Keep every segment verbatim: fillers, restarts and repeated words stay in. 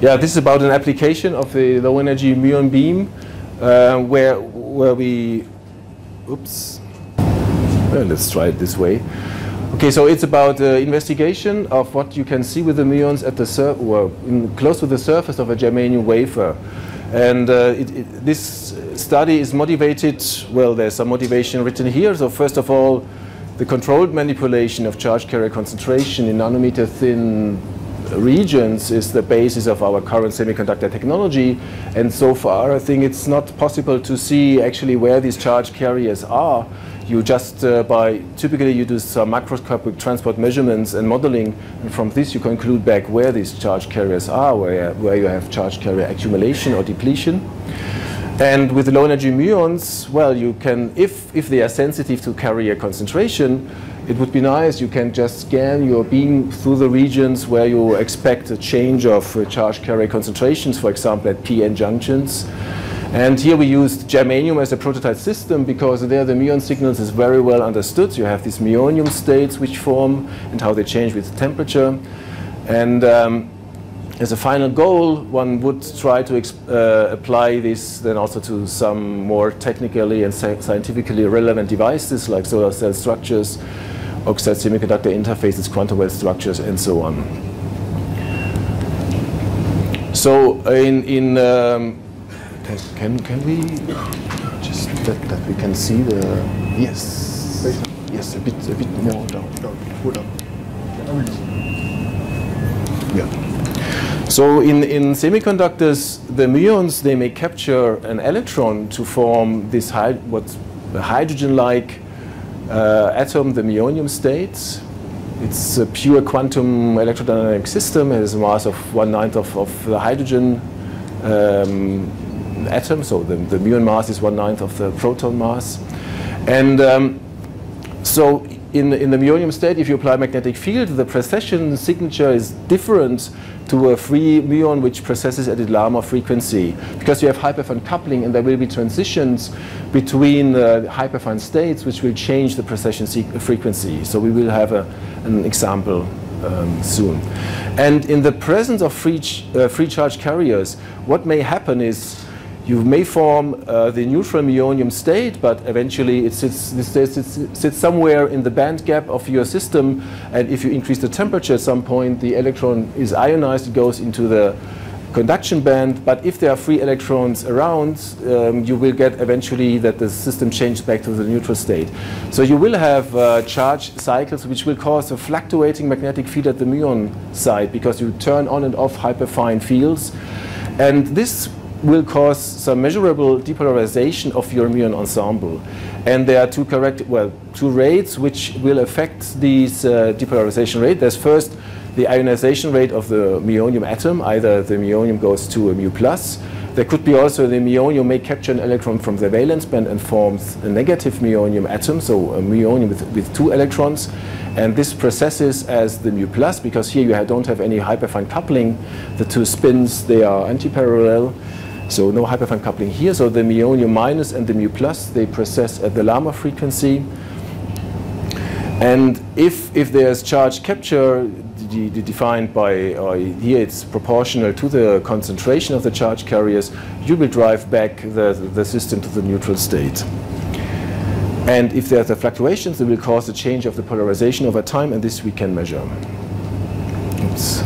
Yeah, this is about an application of the low energy muon beam uh, where where we, oops, well, let's try it this way. Okay, so it's about uh, investigation of what you can see with the muons at the sur or in close to the surface of a germanium wafer. And uh, it, it, this study is motivated, well, there's some motivation written here. So first of all, the controlled manipulation of charge carrier concentration in nanometer thin regions is the basis of our current semiconductor technology. And so far, I think it's not possible to see actually where these charge carriers are. You just uh, by, typically you do some macroscopic transport measurements and modeling, and from this you conclude back where these charge carriers are, where, where you have charge carrier accumulation or depletion. And with low energy muons, well, you can, if, if they are sensitive to carrier concentration, it would be nice, you can just scan your beam through the regions where you expect a change of uh, charge carrier concentrations, for example at p-n junctions. And here we used germanium as a prototype system because there the muon signals is very well understood. You have these muonium states which form and how they change with temperature. And um, as a final goal, one would try to uh, apply this then also to some more technically and scientifically relevant devices like solar cell structures, oxide semiconductor interfaces, quantum well structures, and so on. So in... in um, Can, can we just that, that we can see the yes yes a bit a bit more down down hold on yeah so in in semiconductors the muons they may capture an electron to form this hy what's the hydrogen-like uh, atom, the muonium state. It's a pure quantum electrodynamic system. It has a mass of one ninth of, of the hydrogen um, atom, so the, the muon mass is one ninth of the proton mass. And um, so in, in the muonium state, if you apply magnetic field, the precession signature is different to a free muon which processes at the Larmor frequency, because you have hyperfine coupling and there will be transitions between uh, hyperfine states which will change the precession frequency. So we will have a, an example Um, soon. And in the presence of free, ch uh, free charge carriers, what may happen is you may form uh, the neutral muonium state, but eventually it sits, this state sits, sits somewhere in the band gap of your system, and if you increase the temperature at some point, the electron is ionized, it goes into the conduction band, but if there are free electrons around, um, you will get eventually that the system changes back to the neutral state. So you will have uh, charge cycles which will cause a fluctuating magnetic field at the muon side because you turn on and off hyperfine fields. And this will cause some measurable depolarization of your muon ensemble. And there are two correct, well, two rates which will affect these uh, depolarization rate. There's first the ionization rate of the muonium atom, either the muonium goes to a mu plus. There could be also the muonium may capture an electron from the valence band and forms a negative muonium atom, so a muonium with, with two electrons. And this processes as the mu plus, because here you don't have any hyperfine coupling. The two spins, they are anti-parallel, so no hyperfine coupling here. So the muonium minus and the mu plus, they process at the Larmor frequency. And if, if there's charge capture, defined by, uh, here it's proportional to the concentration of the charge carriers, you will drive back the, the system to the neutral state. And if there are the fluctuations, they will cause a change of the polarization over time, and this we can measure. Oops.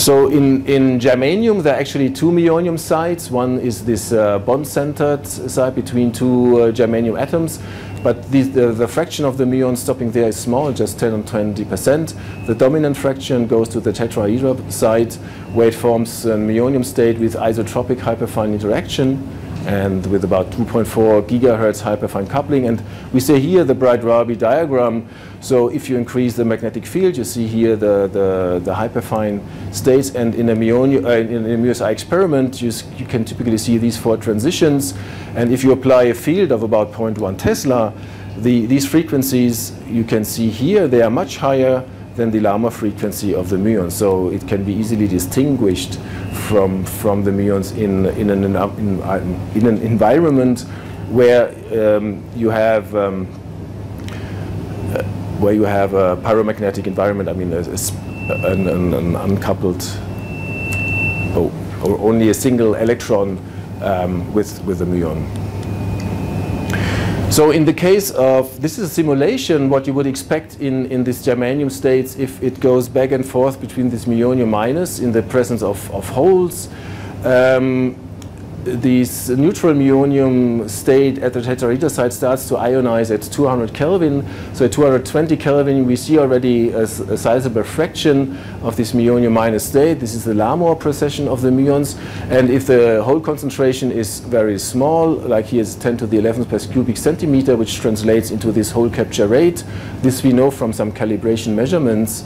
So in, in germanium, there are actually two muonium sites. One is this uh, bond-centered site between two uh, germanium atoms. But the, the, the fraction of the muon stopping there is small, just ten and twenty percent. The dominant fraction goes to the tetrahedral site, where it forms a muonium state with isotropic hyperfine interaction and with about two point four gigahertz hyperfine coupling. And we see here the Bright-Rabi diagram. So if you increase the magnetic field, you see here the, the, the hyperfine states. And in a, muon, uh, in a MuSI experiment, you, you can typically see these four transitions. And if you apply a field of about zero point one Tesla, the, these frequencies you can see here, they are much higher than the Larmor frequency of the muon, so it can be easily distinguished from from the muons in in an in, in an environment where um, you have um, where you have a pyromagnetic environment. I mean, a, a, an, an, an uncoupled oh, or only a single electron um, with, with a muon. So in the case of, this is a simulation, what you would expect in, in this germanium states if it goes back and forth between this muonium minus in the presence of, of holes. Um, this neutral muonium state at the tetrahedral site starts to ionize at two hundred Kelvin. So at two hundred twenty Kelvin we see already a, a sizable fraction of this muonium minus state. This is the Larmor precession of the muons. And if the hole concentration is very small, like here is ten to the eleventh per cubic centimeter, which translates into this hole capture rate, this we know from some calibration measurements,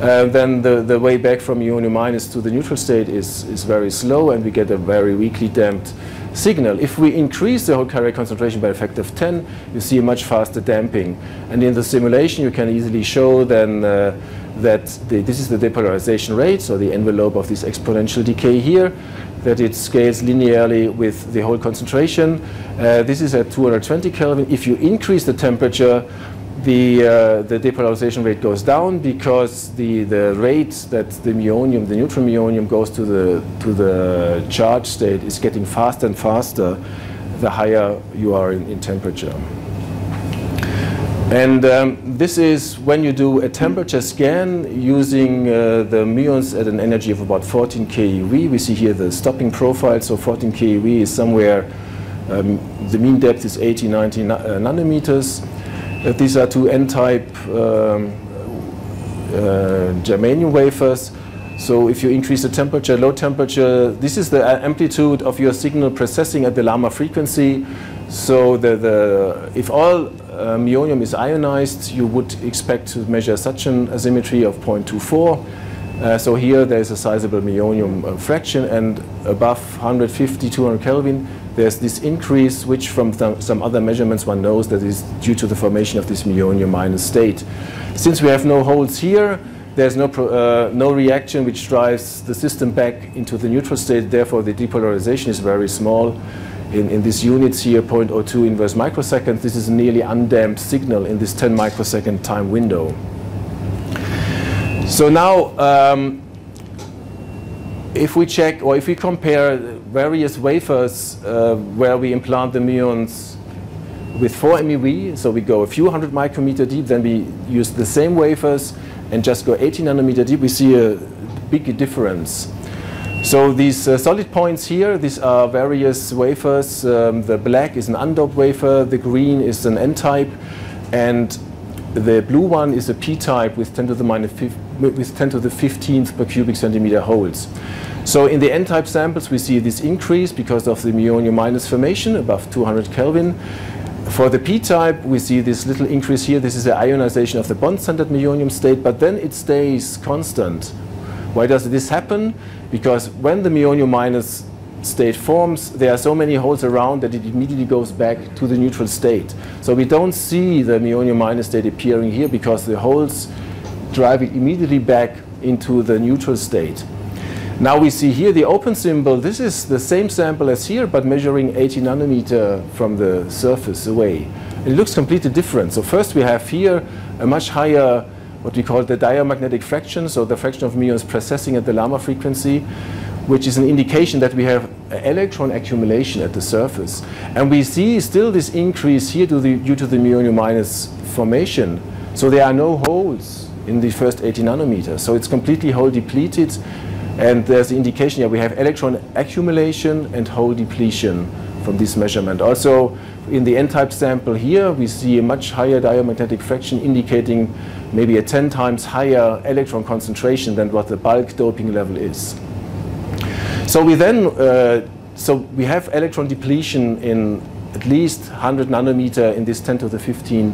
uh, then the, the way back from muonium minus to the neutral state is, is very slow, and we get a very weakly damped signal. If we increase the hole carrier concentration by a factor of ten, you see a much faster damping. And in the simulation, you can easily show then uh, that the, this is the depolarization rate, so the envelope of this exponential decay here, that it scales linearly with the hole concentration. Uh, this is at two hundred twenty Kelvin. If you increase the temperature, the, uh, the depolarization rate goes down because the, the rate that the muonium, the neutral muonium, goes to the, to the charge state is getting faster and faster the higher you are in, in temperature. And um, this is when you do a temperature scan using uh, the muons at an energy of about fourteen keV. We see here the stopping profile, so fourteen keV is somewhere, um, the mean depth is eighty, ninety na uh, nanometers. Uh, these are two N-type um, uh, germanium wafers. So if you increase the temperature, low temperature, this is the amplitude of your signal processing at the Larmor frequency. So the, the, if all uh, muonium is ionized, you would expect to measure such an asymmetry of zero point two four. Uh, so here there's a sizable muonium uh, fraction, and above one hundred fifty, two hundred Kelvin, there's this increase, which from some other measurements one knows that is due to the formation of this muonium minus state. Since we have no holes here, there's no, pro, uh, no reaction which drives the system back into the neutral state. Therefore, the depolarization is very small. In, in these units here, zero point zero two inverse microseconds, this is a nearly undamped signal in this ten microsecond time window. So now, um, if we check, or if we compare various wafers uh, where we implant the muons with four M E V, so we go a few hundred micrometer deep, then we use the same wafers and just go eighty nanometer deep, we see a big difference. So these uh, solid points here, these are various wafers. Um, the black is an undoped wafer, the green is an N-type, and the blue one is a P-type with ten to the fifteenth per cubic centimeter holes. So in the N-type samples we see this increase because of the muonium minus formation above two hundred Kelvin. For the P-type we see this little increase here. This is the ionization of the bond-centered muonium state, but then it stays constant. Why does this happen? Because when the muonium minus state forms, there are so many holes around that it immediately goes back to the neutral state. So we don't see the muonium minus state appearing here because the holes drive it immediately back into the neutral state. Now we see here the open symbol. This is the same sample as here, but measuring eighty nanometer from the surface away. It looks completely different. So first we have here a much higher, what we call the diamagnetic fraction, so the fraction of muons precessing at the Larmor frequency, which is an indication that we have electron accumulation at the surface. And we see still this increase here due to the, due to the muonium minus formation. So there are no holes in the first eighty nanometers. So it's completely hole depleted. And there's the indication here we have electron accumulation and hole depletion from this measurement. Also, in the N-type sample here, we see a much higher diamagnetic fraction indicating maybe a ten times higher electron concentration than what the bulk doping level is. So we then, uh, so we have electron depletion in at least one hundred nanometer in this ten to the fifteen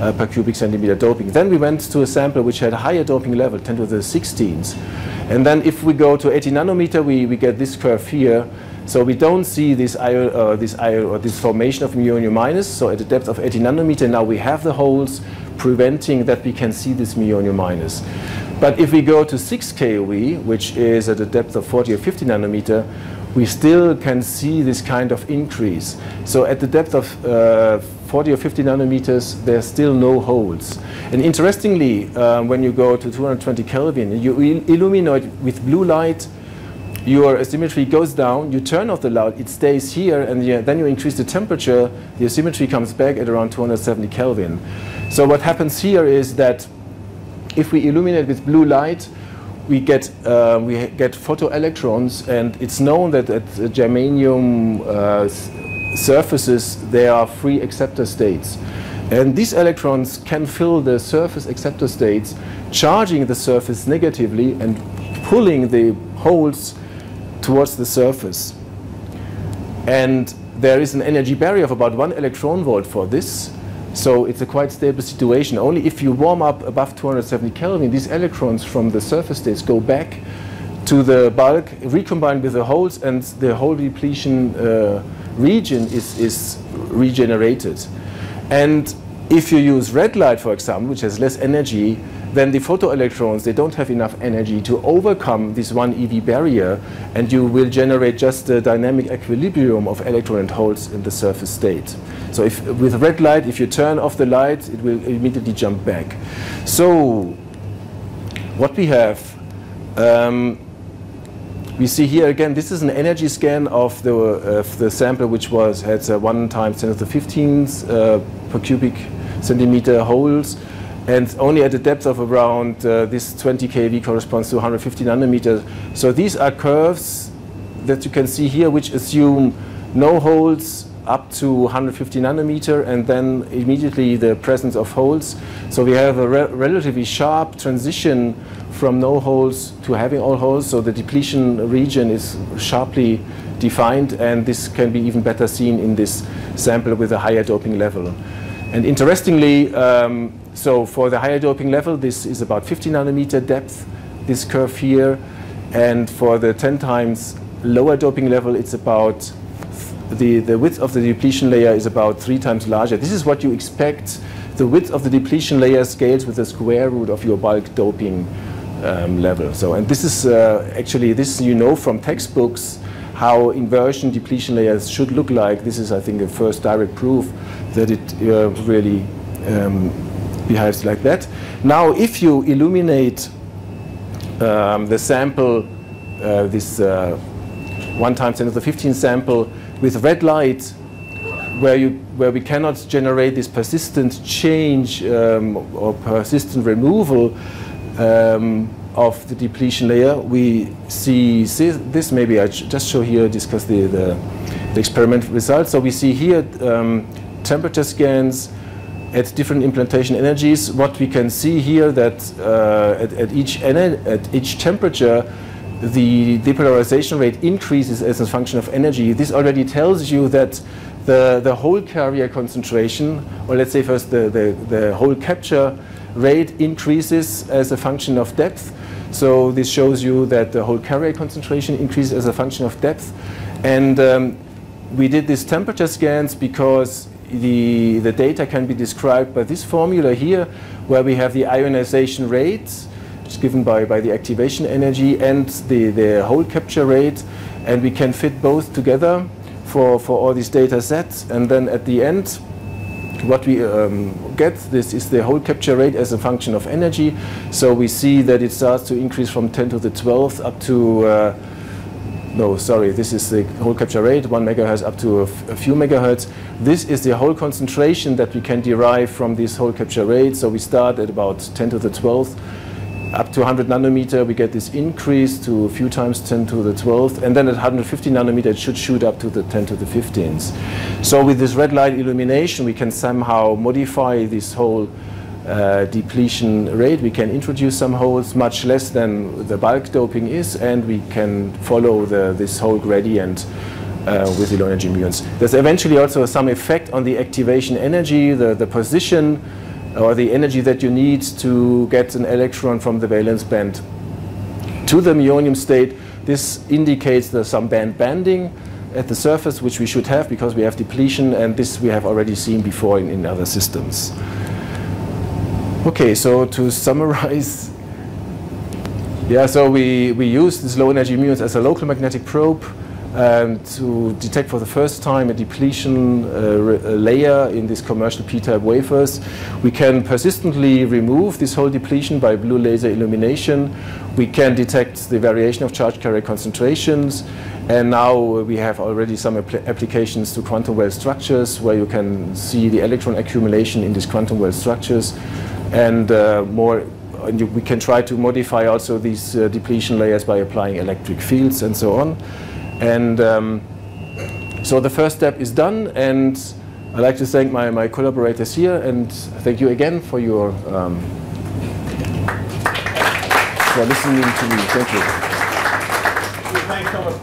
uh, per cubic centimeter doping. Then we went to a sample which had a higher doping level, ten to the sixteens. And then if we go to eighty nanometer, we, we get this curve here. So we don't see this ion, uh, this ion, or this formation of muonium minus. So at the depth of eighty nanometer, now we have the holes preventing that we can see this muonium minus. But if we go to six keV, which is at a depth of forty or fifty nanometer, we still can see this kind of increase. So at the depth of uh, forty or fifty nanometers, there's still no holes. And interestingly, uh, when you go to two hundred twenty Kelvin, you il illuminate with blue light your asymmetry goes down, you turn off the loud, it stays here, and you, then you increase the temperature, the asymmetry comes back at around two hundred seventy Kelvin. So what happens here is that if we illuminate with blue light, we get uh, we get photoelectrons, and it's known that at the germanium uh, surfaces there are free acceptor states. And these electrons can fill the surface acceptor states, charging the surface negatively and pulling the holes towards the surface. And there is an energy barrier of about one electron volt for this. So it's a quite stable situation. Only if you warm up above two hundred seventy Kelvin, these electrons from the surface states go back to the bulk, recombine with the holes, and the whole depletion uh, region is, is regenerated. And if you use red light, for example, which has less energy, then the photoelectrons, they don't have enough energy to overcome this one E V barrier, and you will generate just a dynamic equilibrium of electron and holes in the surface state. So if, with red light, if you turn off the light, it will immediately jump back. So what we have, um, we see here again, this is an energy scan of the, of the sample, which was had uh, one times ten to the fifteenth uh, per cubic centimeter holes. And only at a depth of around uh, this twenty K V corresponds to one hundred fifty nanometers. So these are curves that you can see here, which assume no holes up to one hundred fifty nanometer, and then immediately the presence of holes. So we have a re relatively sharp transition from no holes to having all holes. So the depletion region is sharply defined, and this can be even better seen in this sample with a higher doping level. And interestingly, um, so for the higher doping level, this is about fifty nanometer depth, this curve here. And for the ten times lower doping level, it's about the, the width of the depletion layer is about three times larger. This is what you expect. The width of the depletion layer scales with the square root of your bulk doping um, level. So, and this is uh, actually, this you know from textbooks, how inversion depletion layers should look like. This is, I think, the first direct proof that it uh, really um, behaves like that. Now, if you illuminate um, the sample, uh, this uh, one times ten to the fifteenth sample with red light, where you where we cannot generate this persistent change um, or persistent removal um, of the depletion layer, we see, see this. Maybe I just show here, discuss the, the, the experimental results. So we see here um, temperature scans at different implantation energies. What we can see here that uh, at, at, each at each temperature, the depolarization rate increases as a function of energy. This already tells you that the, the whole carrier concentration, or let's say first the, the, the whole capture rate increases as a function of depth. So this shows you that the whole carrier concentration increases as a function of depth. And um, we did these temperature scans because the, the data can be described by this formula here, where we have the ionization rate, which is given by, by the activation energy, and the, the whole capture rate. And we can fit both together for, for all these data sets. And then at the end, what we um, get, this is the whole capture rate as a function of energy. So we see that it starts to increase from ten to the twelfth up to, uh, no, sorry, this is the whole capture rate, one megahertz up to a, f a few megahertz. This is the whole concentration that we can derive from this whole capture rate. So we start at about ten to the twelfth. Up to one hundred nanometer, we get this increase to a few times ten to the twelfth. And then at one hundred fifty nanometer, it should shoot up to the ten to the fifteenth. So with this red light illumination, we can somehow modify this whole uh, depletion rate. We can introduce some holes, much less than the bulk doping is. And we can follow the, this whole gradient uh, with the low energy muons. There's eventually also some effect on the activation energy, the, the position, or the energy that you need to get an electron from the valence band to the muonium state. This indicates there's some band bending at the surface, which we should have because we have depletion, and this we have already seen before in, in other systems. Okay, so to summarize, yeah, so we, we use this low energy muons as a local magnetic probe. um, to detect for the first time a depletion uh, a layer in these commercial p-type wafers. We can persistently remove this whole depletion by blue laser illumination. We can detect the variation of charge carrier concentrations. And now we have already some apl applications to quantum well structures, where you can see the electron accumulation in these quantum well structures. And uh, more, and you, we can try to modify also these uh, depletion layers by applying electric fields and so on. And um, so the first step is done. And I'd like to thank my, my collaborators here. And thank you again for your um, for listening to me. Thank you. Thanks so much.